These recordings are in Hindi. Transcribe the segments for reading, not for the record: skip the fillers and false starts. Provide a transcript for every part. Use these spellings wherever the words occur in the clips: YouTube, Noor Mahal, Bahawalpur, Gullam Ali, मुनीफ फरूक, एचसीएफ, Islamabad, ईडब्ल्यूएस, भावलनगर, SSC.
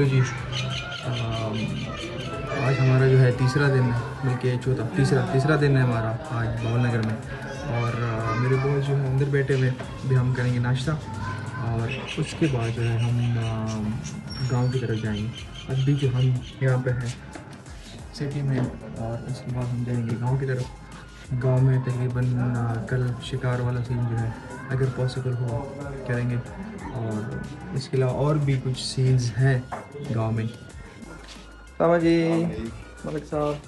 हेलो जी, आज हमारा जो है तीसरा दिन है, बल्कि चौथा तीसरा दिन है हमारा आज भावलनगर में। और मेरे बॉय जो है अंदर बैठे हुए, भी हम करेंगे नाश्ता और उसके बाद जो है हम गांव की तरफ जाएंगे। अभी जो हम यहाँ पे हैं सिटी में, और उसके बाद हम जाएंगे गांव की तरफ। गांव में तकरीबन कल शिकार वाला सीन जो है अगर पॉसिबल हो करेंगे, और इसके अलावा और भी कुछ सीन्स हैं गांव में। सामा जी, मलिक साहब,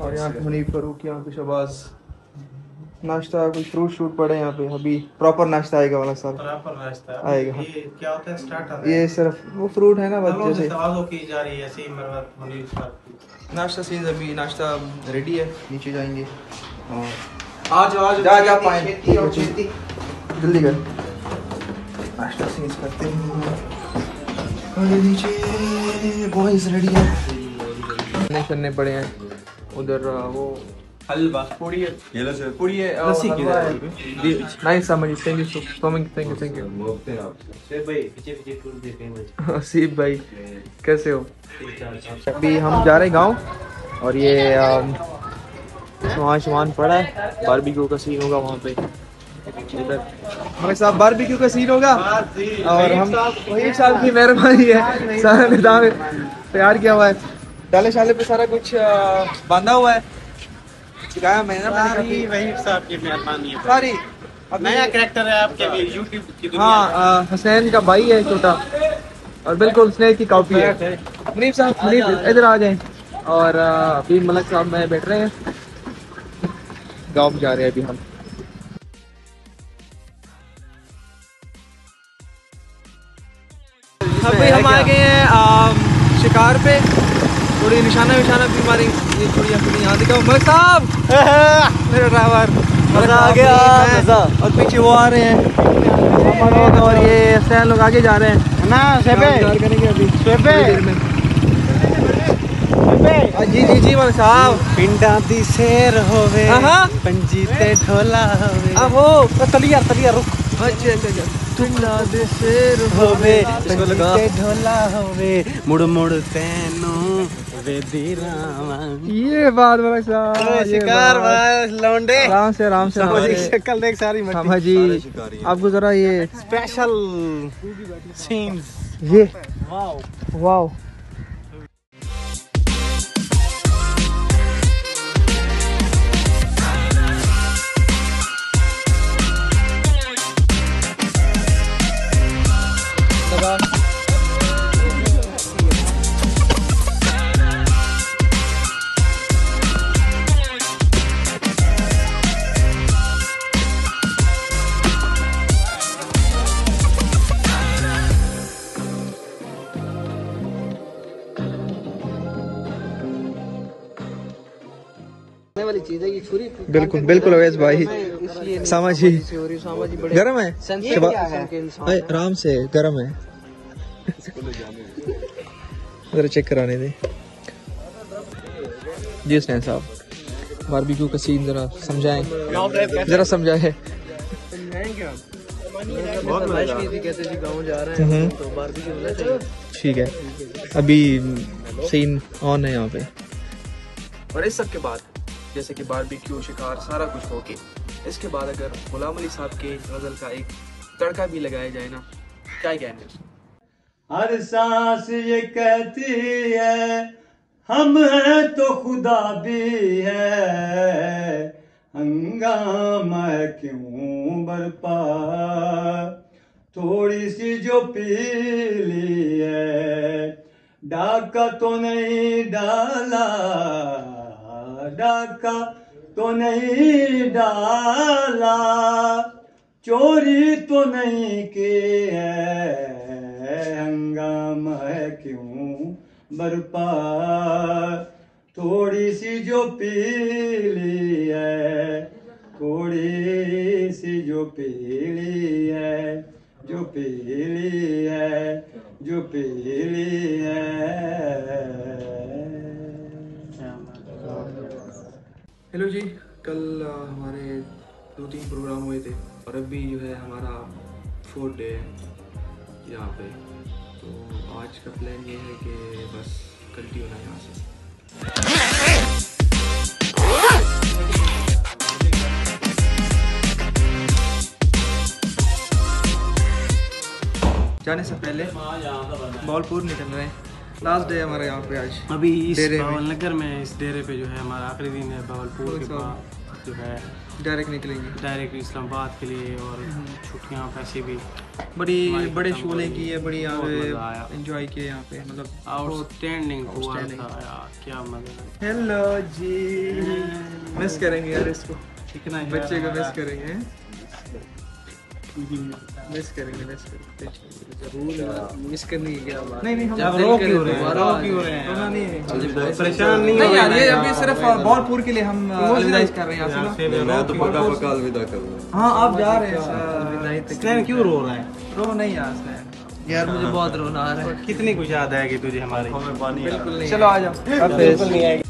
और यहाँ पे मुनीफ फरूक, यहाँ पे शबाज। नाश्ता कोई फ्रूट शूट पड़े यहाँ पे, अभी प्रॉपर नाश्ता आएगा वाला साहब, प्रॉपर नाश्ता आएगा। ये क्या होता है स्टार्टर? ये सिर्फ वो फ्रूट है ना, बच्चे से सवालों की जा रही है ऐसे ही मरवत मुनीफ साहब। नाश्ता सीन अभी नाश्ता रेडी है, नीचे जाएंगे और आज पाएंगे और खेती जल्दी कर नाश्ता सीन करते हैं। नीचे बॉयज रेडी है, करने पड़े हैं उधर वो हलवा पूरी है, पूरी है नाइस। समझिए, thank you so much, thank you सीब भाई, कैसे हो? अभी हम जा रहे हैं गांव, और ये वहाँ शवान पड़ा है, बारबेक्यू का सीन होगा वहाँ पे। हमारे साथ बारबेक्यू का सीन होगा, और हम एक साल की मेहरबानी है, सारा निदान तैयार किया हुआ है, डाले शाले पे सारा कुछ बांधा हुआ है। सारी नया कैरेक्टर है आपके YouTube की दुनिया। हाँ, हुसैन का भाई है छोटा, और बिल्कुल स्नेक की कॉपी है। मुनीफ साहब, मुनीफ इधर आ जाए। और अभी मलिक साहब मैं बैठ रहे हैं, गाँव जा रहे हैं अभी हम। अभी हम आ गए हैं शिकार पे, थोड़ी निशाना विशाना भी हमारे यहाँ दिखाओ। मलिक साहब, मेरा ड्राइवर, मज़ा आ गया, मज़ा। और पीछे वो आ रहे हैं, और ये सैन लोग आगे जा रहे हैं ना, करेंगे अभी जी जी जी। मलिक साहब, पिंडा दी शेर होवे, पंजीते ढोला होवे। अब वो तलिया रुक, अच्छा, पिंडा दी शेर होवे, पंजीते ढोला होवे, मुड़ मुड़ तैनो वे दीरावा। ये बात मलिक साहब, शिकार भाई लौंडे, आराम से शक्ल देख सारी मट्टी। हां भाई, आपको जरा ये स्पेशल सीन्स, ये वाओ वाओ। वाली चीज है ये छुरी, बिल्कुल बिल्कुल अवैस भाई। सामा जी, गरम है, आराम से गरम है, जरा चेक कराने दे जी हुसैन साहब। बारबेक्यू का सीन जरा समझाएं, ठीक है। अभी सीन ऑन है यहाँ पे, और इस सब के बाद जैसे कि बारबेक्यू, शिकार, सारा कुछ होके इसके बाद अगर गुलाम अली साहब के गजल का एक तड़का भी लगाया जाए ना, क्या ही कहने उसको। हर सांस ये कहती है हम हैं तो खुदा भी है, हंगामा क्यों बरपा, थोड़ी सी जो पी ली है, डाका तो नहीं डाला, डाका तो नहीं डाला, चोरी तो नहीं की है, हंगामा है क्यों बरपा, थोड़ी सी जो पी ली है, थोड़ी सी जो पी ली है, जो पी ली है, जो पी ली है। हेलो जी, कल हमारे 2-3 प्रोग्राम हुए थे, और अभी जो है हमारा 4th डे है यहाँ पे। तो आज का प्लान ये है कि बस कल्टी होना यहाँ से। जाने से पहले बहावलपुर निकल रहे हैं, लास्ट डे हमारे यहाँ पे आज। अभी इस बहावलनगर में इस डेरे पे जो है हमारा आखिरी दिन है। बहावलपुर के पास जो है डायरेक्ट निकलेंगे इस्लामाबाद के लिए, और छुट्टियाँ पैसे भी बड़े शोले की है। बड़ी यहाँ एंजॉय किए यहाँ पे, मतलब आउटस्टैंडिंग हुआ था यार, क्या मजा। हेलो जी, मिस करेंगे यार इसको, इतना बच्चे को मिस करेंगे, मिस करेंगे जरूर। मिस करनी क्या बात, नहीं हम रो क्यों रहे हैं रोना नहीं है, परेशान नहीं हो यार। ये अभी सिर्फ बहावलपुर के लिए हम अलविदा कर रहे हैं यहां से। मैं तो पक्का पक्का अलविदा कर रहा हूं। हां आप जा रहे हैं अलविदा, स्टैंड क्यों रो रहा है? रो नहीं यार मुझे बहुत रोना आ रहा है। कितनी कुछ याद आएगी तुझे हमारे, बिल्कुल नहीं। चलो आ जाओ, बिल्कुल नहीं आएगी।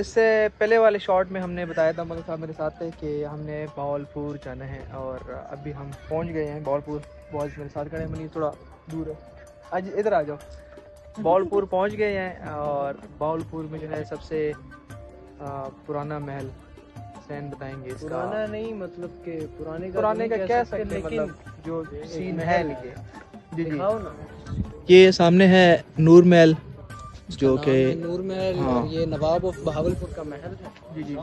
इससे पहले वाले शॉट में हमने बताया था मगर साहब मेरे साथ थे कि हमने बहावलपुर जाना है, और अभी हम पहुंच गए हैं बहावलपुर। बॉयज मेरे साथ खड़े हैं, मनीष थोड़ा दूर है, आज इधर आ जाओ। बहावलपुर पहुंच गए हैं, और बहावलपुर में जो है सबसे पुराना महल सैन बताएंगे इसका। पुराना नहीं मतलब के पुराने का कह सकते, लेकिन जो सीन है ये सामने है नूर महल, जो के नूर महल। हाँ। ये नवाब ऑफ बहावलपुर का महल है। जी।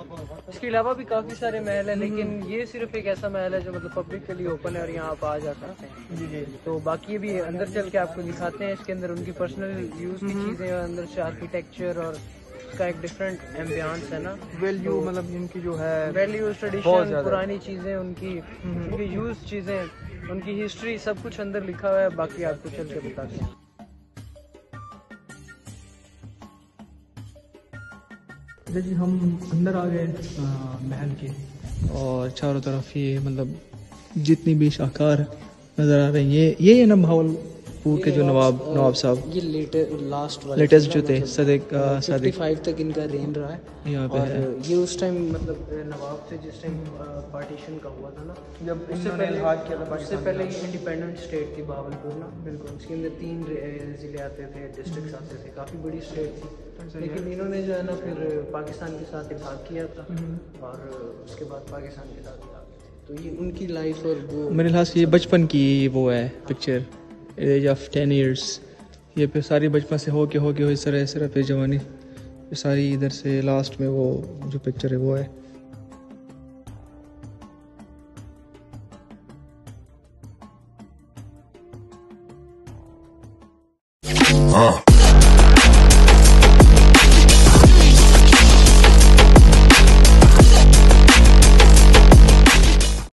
इसके अलावा भी काफी सारे महल है, लेकिन ये सिर्फ एक ऐसा महल है जो मतलब पब्लिक के लिए ओपन है और यहाँ आप आ जा सकते हैं। जी। तो बाकी ये भी अंदर चल के आपको दिखाते हैं। इसके अंदर उनकी पर्सनल यूज की चीजें, अंदर से आर्किटेक्चर और इसका एक डिफरेंट एम्बियंस है ना, वैल्यू मतलब इनकी जो है वैल्यू, ट्रेडिशन, पुरानी चीजें, उनकी यूज चीजें, उनकी हिस्ट्री, सब कुछ अंदर लिखा हुआ है। बाकी आपको चल के बताते हैं। जी हम अंदर आ गए महल के, और चारों तरफ ये मतलब जितनी भी शाहकार नज़र आ रही हैं ये ना बहावलपुर के जो नवाब साहब, ये लेटेस्ट जो थे सदी 55 तक इनका रेन रहा है यहाँ पे। ये उस टाइम मतलब नवाब थे जिस टाइम पार्टीशन का हुआ था ना, जब उससे पहले इंडिपेंडेंट स्टेट थी बहावलपुर ना। बिल्कुल, उसके अंदर 3 ज़िले आते थे, डिस्ट्रिक्ट आते थे, काफ़ी बड़ी स्टेट थी। लेकिन इन्होंने जो है ना फिर पाकिस्तान के साथ इत्तेहाद किया था, और उसके बाद पाकिस्तान के साथ इत्तेहाद। तो ये उनकी लाइफ और वो मेरे ख्याल से ये बचपन की वो है पिक्चर, एज ऑफ 10 ईयर्स। ये फिर सारी बचपन से हो के इस तरह फिर जवानी, सारी इधर से लास्ट में वो जो पिक्चर है वो है।